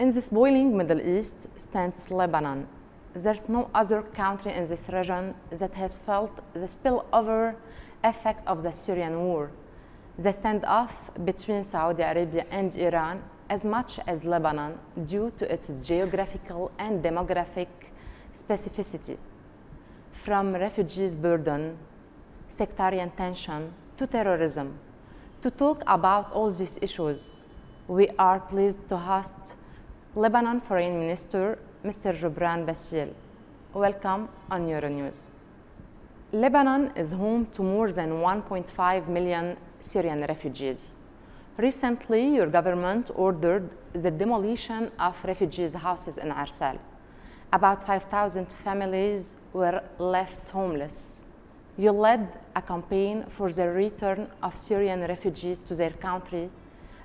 In this boiling Middle East stands Lebanon. There's no other country in this region that has felt the spillover effect of the Syrian war, the standoff between Saudi Arabia and Iran, as much as Lebanon, due to its geographical and demographic specificity. From refugees' burden, sectarian tension, to terrorism. To talk about all these issues, we are pleased to host Lebanon Foreign Minister, Mr. Gebran Bassil. Welcome on Euronews. Lebanon is home to more than 1.5 million Syrian refugees. Recently, your government ordered the demolition of refugees' houses in Arsal. About 5,000 families were left homeless. You led a campaign for the return of Syrian refugees to their country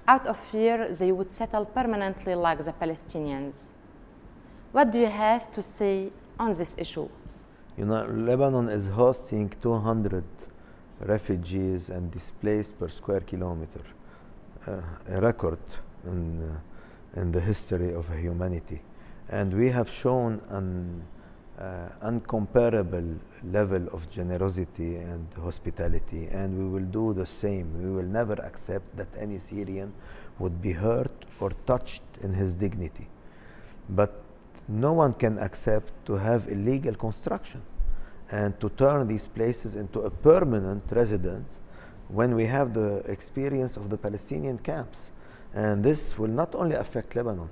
out of fear they would settle permanently like the Palestinians. What do you have to say on this issue? You know, Lebanon is hosting 200 refugees and displaced per square kilometer, a record in the history of humanity. And we have shown an incomparable level of generosity and hospitality, and we will do the same. We will never accept that any Syrian would be hurt or touched in his dignity. But no one can accept to have illegal construction and to turn these places into a permanent residence when we have the experience of the Palestinian camps. And this will not only affect Lebanon,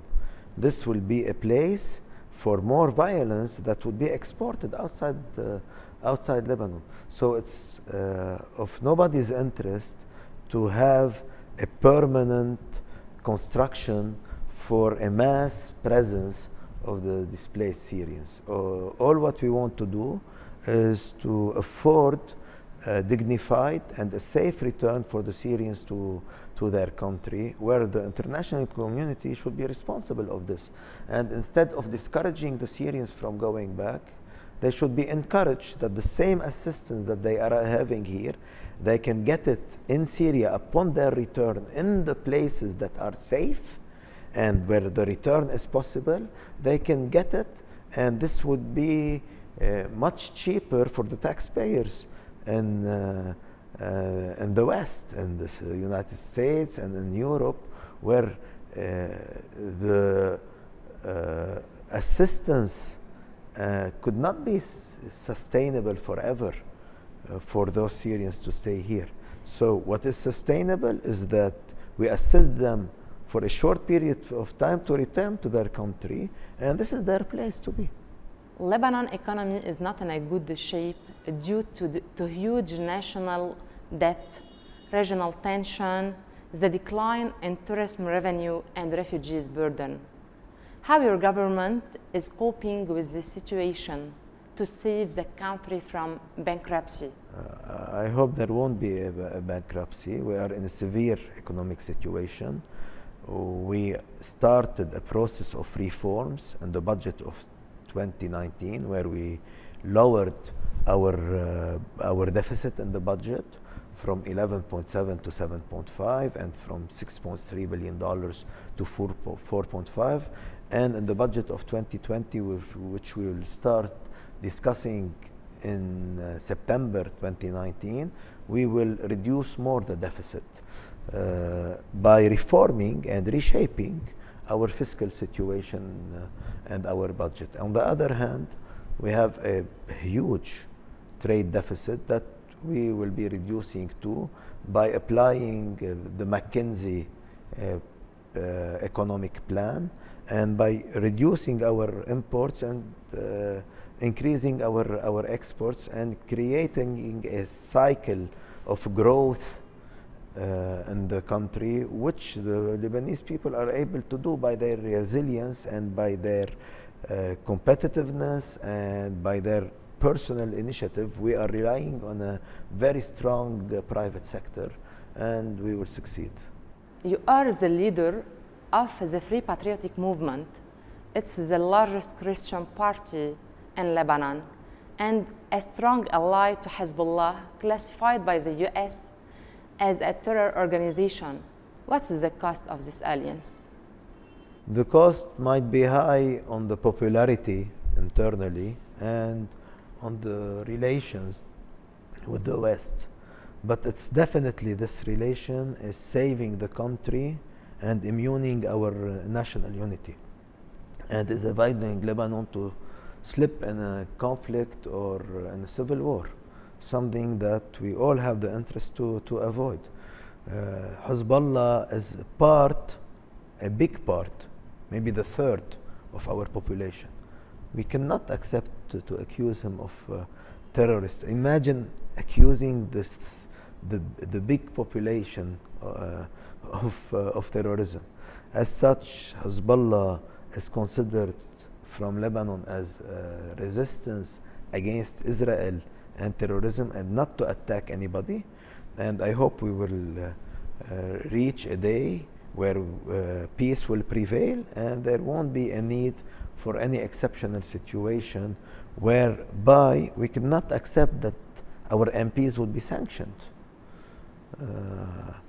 this will be a place for more violence that would be exported outside Lebanon. So it's of nobody's interest to have a permanent construction for a mass presence of the displaced Syrians. All what we want to do is to afford a dignified and a safe return for the Syrians to their country, where the international community should be responsible of this. And instead of discouraging the Syrians from going back, they should be encouraged that the same assistance that they are having here, they can get it in Syria upon their return in the places that are safe and where the return is possible. They can get it, and this would be much cheaper for the taxpayers in the West, in the United States and in Europe, where the assistance could not be sustainable forever for those Syrians to stay here. So what is sustainable is that we assist them for a short period of time to return to their country, and this is their place to be. Lebanon's economy is not in a good shape due to huge national debt, regional tension, the decline in tourism revenue, and refugees' burden. How your government is coping with this situation to save the country from bankruptcy? I hope there won't be a bankruptcy. We are in a severe economic situation. We started a process of reforms in the budget of 2019, where we lowered our deficit in the budget from 11.7 to 7.5, and from $6.3 billion to 4.5, and in the budget of 2020, which we will start discussing in September 2019, we will reduce more the deficit by reforming and reshaping our fiscal situation and our budget. On the other hand, we have a huge trade deficit that we will be reducing to by applying the McKinsey economic plan, and by reducing our imports and increasing our exports, and creating a cycle of growth in the country, which the Lebanese people are able to do by their resilience and by their competitiveness and by their personal initiative. We are relying on a very strong private sector, and we will succeed. You are the leader of the Free Patriotic Movement. It's the largest Christian party in Lebanon and a strong ally to Hezbollah, classified by the US as a terror organization. What's the cost of this alliance? the cost might be high on the popularity internally and on the relations with the West. But it's definitely this relation is saving the country and immuning our national unity, and is avoiding Lebanon to slip in a conflict or in a civil war, something that we all have the interest to avoid. Hezbollah is a big part, maybe the third of our population. We cannot accept to accuse him of terrorists. Imagine accusing the big population of terrorism. As such, Hezbollah is considered from Lebanon as resistance against Israel and terrorism, and not to attack anybody. And I hope we will reach a day where peace will prevail and there won't be a need for any exceptional situation whereby we cannot accept that our MPs would be sanctioned.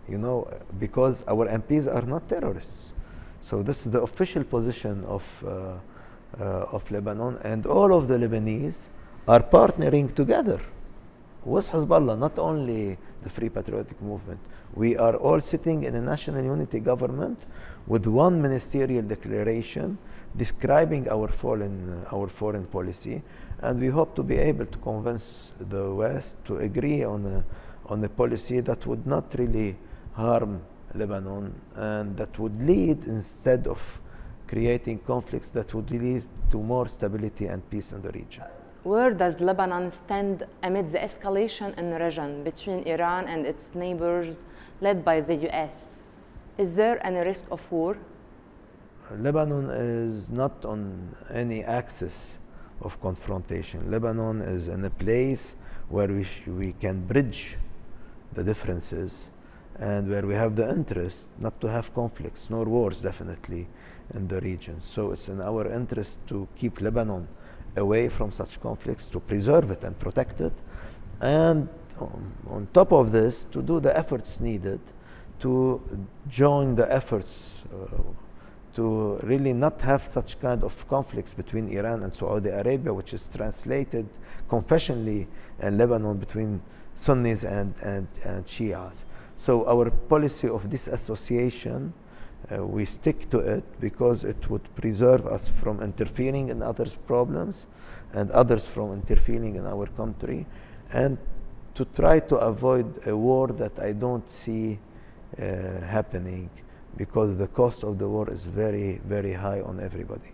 You know, because our MPs are not terrorists. So this is the official position of Lebanon, and all of the Lebanese are partnering together with Hezbollah, not only the Free Patriotic Movement. We are all sitting in a national unity government with one ministerial declaration describing our foreign policy, and we hope to be able to convince the West to agree on a policy that would not really harm Lebanon, and that would lead, instead of creating conflicts, that would lead to more stability and peace in the region. Where does Lebanon stand amid the escalation in the region between Iran and its neighbors led by the US? Is there any risk of war? Lebanon is not on any axis of confrontation. Lebanon is in a place where we can bridge the differences, and where we have the interest not to have conflicts, nor wars definitely, in the region. So it's in our interest to keep Lebanon away from such conflicts, to preserve it and protect it, and on top of this, to do the efforts needed to join the efforts to really not have such kind of conflicts between Iran and Saudi Arabia, which is translated confessionally in Lebanon between Sunnis and Shias. So our policy of disassociation, we stick to it because it would preserve us from interfering in others' problems and others from interfering in our country, and to try to avoid a war that I don't see happening, because the cost of the war is very, very high on everybody.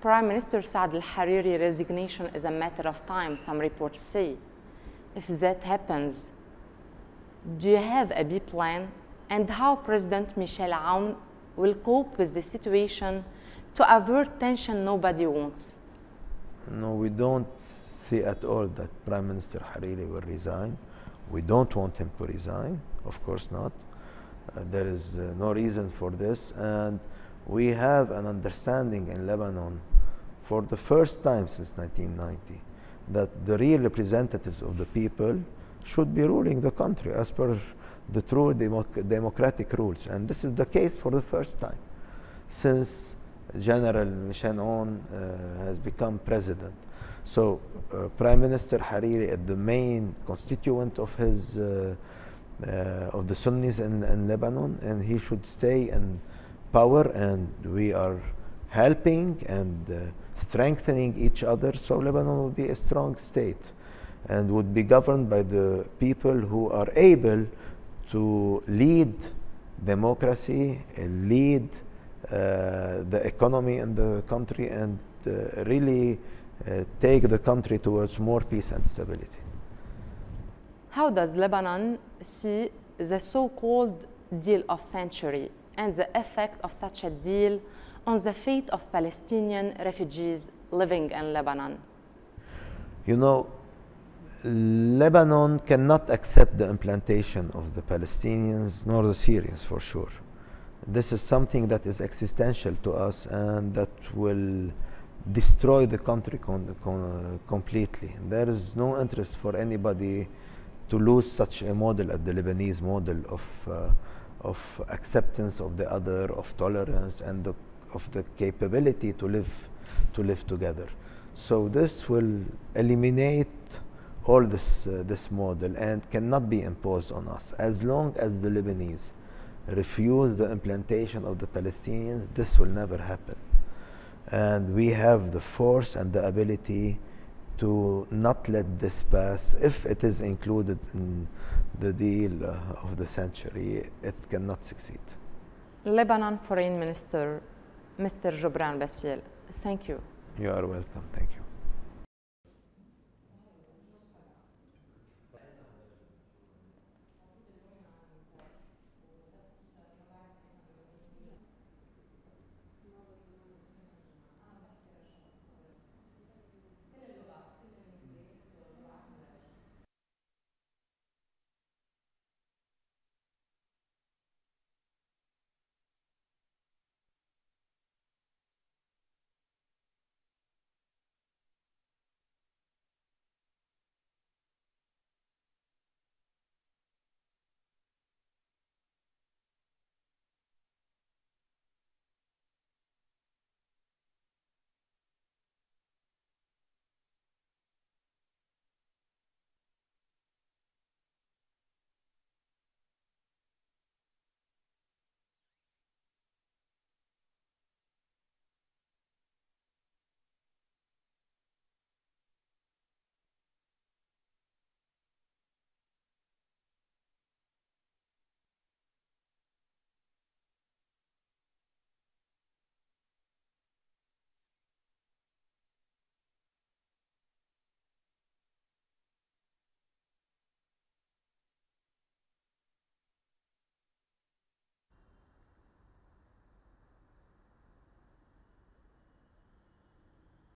Prime Minister Saad al-Hariri resignation is a matter of time, some reports say. If that happens, do you have a B plan, and how President Michel Aoun will cope with the situation to avert tension nobody wants? No, we don't see at all that Prime Minister Hariri will resign. We don't want him to resign, of course not. There is no reason for this, and we have an understanding in Lebanon for the first time since 1990 that the real representatives of the people should be ruling the country as per the true democratic rules. And this is the case for the first time since General Michel Aoun has become president. So Prime Minister Hariri, the main constituent of his of the Sunnis in Lebanon, and he should stay in power, and we are helping and strengthening each other, so Lebanon will be a strong state and would be governed by the people who are able to lead democracy, lead the economy in the country, and really take the country towards more peace and stability. How does Lebanon see the so-called deal of century and the effect of such a deal on the fate of Palestinian refugees living in Lebanon? You know, Lebanon cannot accept the implantation of the Palestinians nor the Syrians, for sure. This is something that is existential to us and that will destroy the country completely. There is no interest for anybody to lose such a model, the Lebanese model of acceptance of the other, of tolerance, and the of the capability to live together. So this will eliminate all this model and cannot be imposed on us. As long as the Lebanese refuse the implantation of the Palestinians, this will never happen. And we have the force and the ability to not let this pass. If it is included in the deal of the century, it cannot succeed. Lebanon Foreign Minister, Mr. Gebran Bassil, thank you. You are welcome. Thank you.